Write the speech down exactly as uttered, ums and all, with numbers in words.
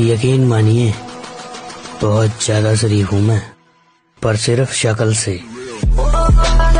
यकीन मानिए बहुत ज्यादा शरीफ हूँ मैं, पर सिर्फ शक्ल से।